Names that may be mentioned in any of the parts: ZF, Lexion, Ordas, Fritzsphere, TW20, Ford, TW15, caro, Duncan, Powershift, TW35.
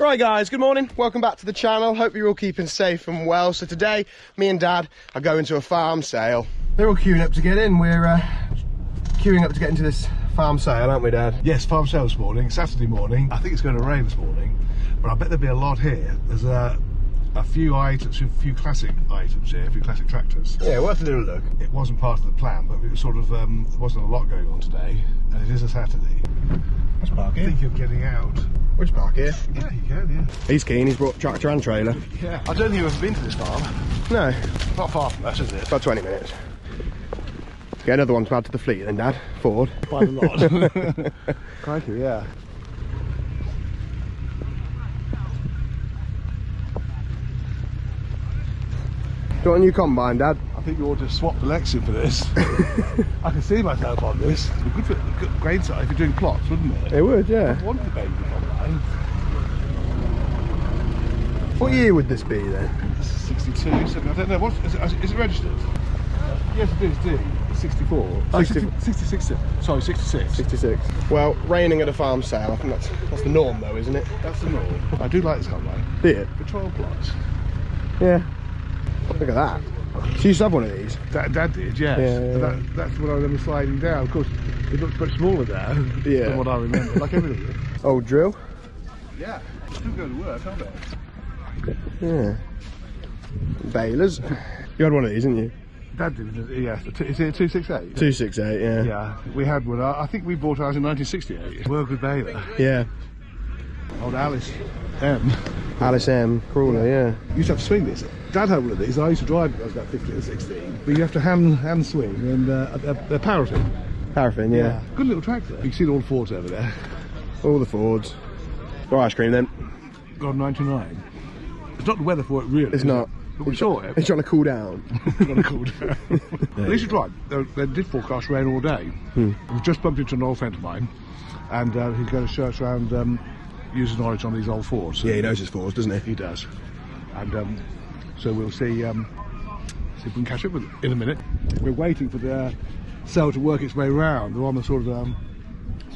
Right guys, good morning, welcome back to the channel. Hope you're all keeping safe and well. So today, me and Dad are going to a farm sale. They're all queuing up to get in. We're queuing up to get into this farm sale, aren't we, Dad? Yes, farm sale this morning, Saturday morning. I think it's going to rain this morning, but I bet there'll be a lot here. There's a few items, a few classic items here, a few classic tractors. Yeah, we'll have to do a look. It wasn't part of the plan, but it was sort of, there wasn't a lot going on today, and it is a Saturday. Let's park here. I think you're getting out. We'll just park here. Yeah, you can, yeah. He's keen, he's brought tractor and trailer. Yeah. I don't think you've ever been to this farm. No. Not far from us, is it? About 20 minutes. Let's get another one to add to the fleet then, Dad. Ford. Quite a lot. Crikey, yeah. Do you want a new combine, Dad? I think you ought to swap the Lexion for this. I can see myself on this. It'd be good for grain site if you're doing plots, wouldn't it? It would, yeah. I'd want the baby combine. What year would this be then? This is 62, I don't know. What, is it registered? Yes, it is, D. It's 64. 66. Sorry, 66. 66. Well, raining at a farm sale, I think that's the norm though, isn't it? That's the norm. I do like this combine. Do you? For 12 plots. Yeah. Look at that. She used to have one of these. Dad did, yes. Yeah. That's what I remember sliding down. Of course, it looked much smaller there than what I remember. Like everything. Old drill. Yeah. Still go to work, aren't they? Yeah. Balers. You had one of these, didn't you? Dad did, yes. Is it a 268? 268, yeah. Yeah. We had one. I think we bought ours in 1968. Worked with Baylor. Yeah. Old Alice M. Alice M. Crawler, yeah. You used to have to swing this. Dad had one of these, and I used to drive when I was about 15 or 16. But you have to hand swing, and they're paraffin. Paraffin, yeah. Good little tractor. You can see all the Fords over there. All the Fords. All ice cream then. Got 99. It's not the weather for it, really. It's not. But we saw it. It's trying to cool down. At least you drive. They did forecast rain all day. We've just bumped into an old friend of mine, and he's going to show us around. Uses knowledge on these old Fords. Yeah, he knows his Fords, doesn't he? He does. And so we'll see if we can catch up with them in a minute. We're waiting for the cell to work its way round. They're on the sort of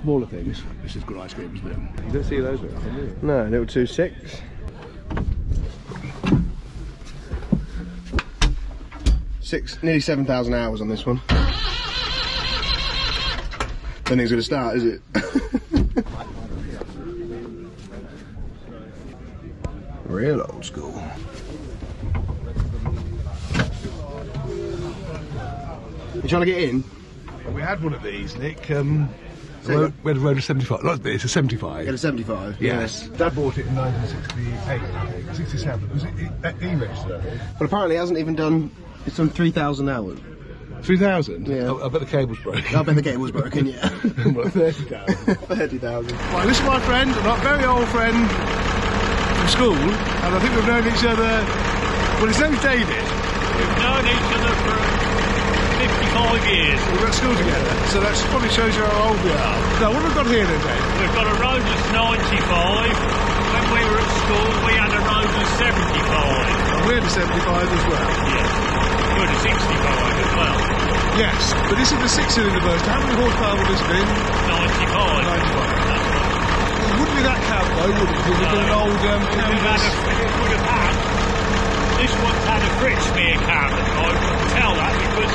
smaller things. This is good ice cream, isn't it? You don't see those really, do you? No, little 2.6. Nearly 7,000 hours on this one. Don't think it's going to start, is it? Real old school. You trying to get in? We had one of these, Nick. We had a road of 75. Not this, a 75. You had a 75? Yes. Dad bought it in 1968, I think. 67. Was it e-registered? But apparently it hasn't even done... It's done 3,000 hours. 3,000? Yeah. I bet the cable's broken. I bet the cable's broken, yeah. 30,000. 30,000. Right, this is my friend, my very old friend. School, and I think we've known each other. Well, his name's David. We've known each other for 55 years. We've got school together, so that probably shows you how old we are. Now, what have we got here then, Dave? We've got a road that's 95. When we were at school, we had a road of 75. And we had a 75 as well. Yes. We had a 65 as well. Yes, but this is the 6-cylinder version. How many horsepower would this be? 95. It wouldn't be that cab though, would it? Because we've got an old canvas. This one's had a Fritzsphere cab, I can tell that because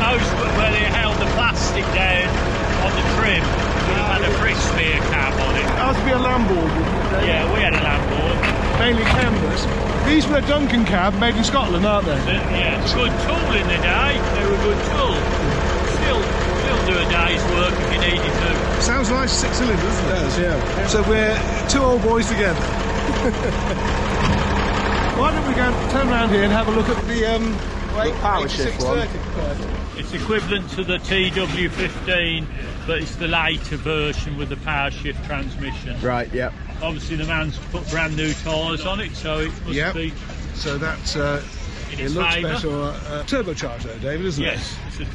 those where they held the plastic down on the trim would have had a Fritzsphere cab on it. That would be a Lamborg, wouldn't it? Yeah, we had a Lamborg. Mainly canvas. These were a Duncan cab made in Scotland, aren't they? Yeah, it's a good tool in the day. They were a good tool. Still do a day's work if you needed to. Sounds nice, 6-cylinder, doesn't it? It does, yeah. So we're two old boys together. Why don't we go turn around here and have a look at the power shift one? It's equivalent to the TW15, but it's the later version with the power shift transmission. Right, yep. Obviously the man's put brand new tyres on it, so it must be... So that's... It looks better. Turbocharger, David, isn't it?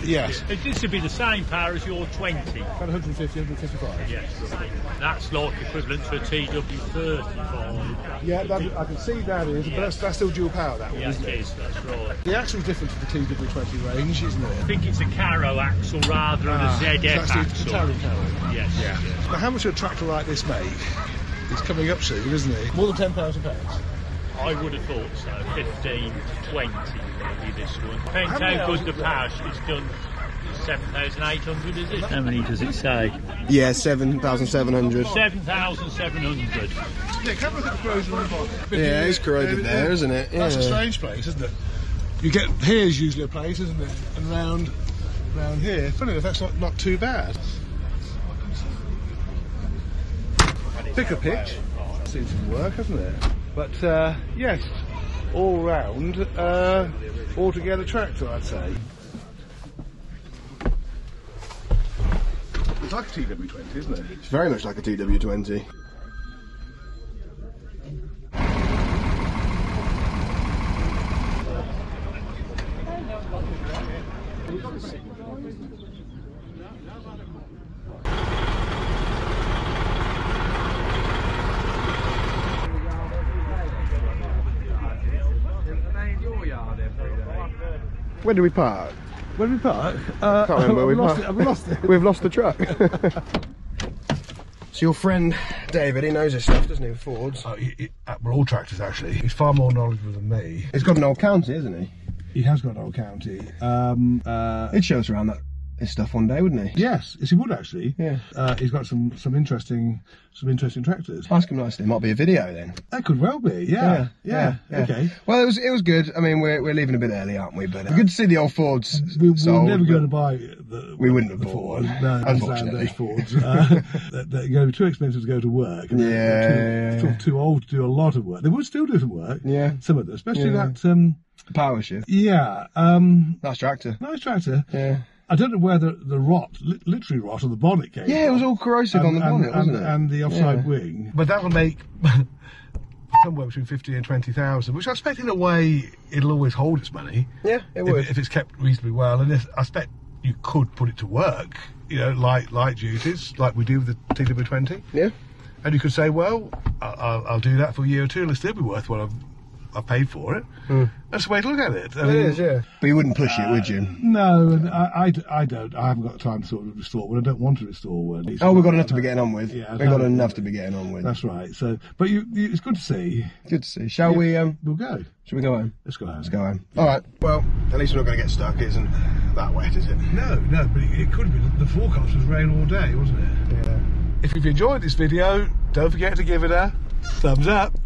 Yes. This would be the same power as your 20. About 150, 155. Yes. That's like equivalent to a TW35. Yeah, I can see that is, but that's still dual power, that one, isn't it? It is, that's right. The axle's different to the TW20 range, isn't it? I think it's a caro axle rather than a ZF axle. It's a caro. Yes. But how much would a tractor like this make? He's coming up soon, isn't he? More than £10,000. I would have thought so, 15 to 20 maybe this one. Depends how good the power is done. 7,800 is it? How many does it say? Yeah, 7,700. 7,700. Yeah, come look at the corrosion on the bottom. Yeah, it's corroded there, isn't it? Yeah. That's a strange place, isn't it? You get, here's usually a place, isn't it? And round here. Funny enough, that's not too bad. Pick a pitch. Seems to work, hasn't it? But yes, all round, altogether tractor, I'd say. It's like a TW20, isn't it? It's very much like a TW20. Where do we park? Where did we park? Can't remember where we parked. I've lost it. We've lost the truck. So your friend David, he knows his stuff, doesn't he, with Fords? Oh, well, all tractors, actually. He's far more knowledgeable than me. He's got an old county, isn't he? He has got an old county. He'd show us around his stuff one day, wouldn't he? Yes, he would, actually. Yeah. He's got some interesting tractors. Ask him nicely. It might be a video then. That could well be. Yeah. Okay. Well, it was good. I mean, we're leaving a bit early, aren't we? But good to see the old Fords. We're never going to buy. We wouldn't have bought one. No, unfortunately, those Fords. They're going to be too expensive to go to work. And yeah. Too old to do a lot of work. They would still do some work. Yeah. Some of them, especially that the power shift. Yeah. Nice tractor. Yeah. I don't know where the rot, literally rot, on the bonnet came from. It was all corrosive on the bonnet, wasn't it? And the offside wing. But that'll make somewhere between 50 and 20,000, which I expect in a way it'll always hold its money. Yeah, it would. If it's kept reasonably well, and I expect you could put it to work, you know, light duties, like we do with the TW20. Yeah. And you could say, well, I'll do that for a year or two, and it'll still be worth what I paid for it. That's the way to look at it. I mean, it is. But you wouldn't push it, would you? No, and I don't. I haven't got the time to sort of restore one. I don't want to restore one. Oh, we've got enough to be getting on with. Yeah, we've got enough to be getting on with. That's right. So, but it's good to see. Good to see. Shall we? We'll go. Shall we go home? Let's go home. Yeah. All right. Well, at least we're not going to get stuck. It isn't that wet, is it? No. But it could have been. The forecast was rain all day, wasn't it? Yeah. If you've enjoyed this video, don't forget to give it a thumbs up.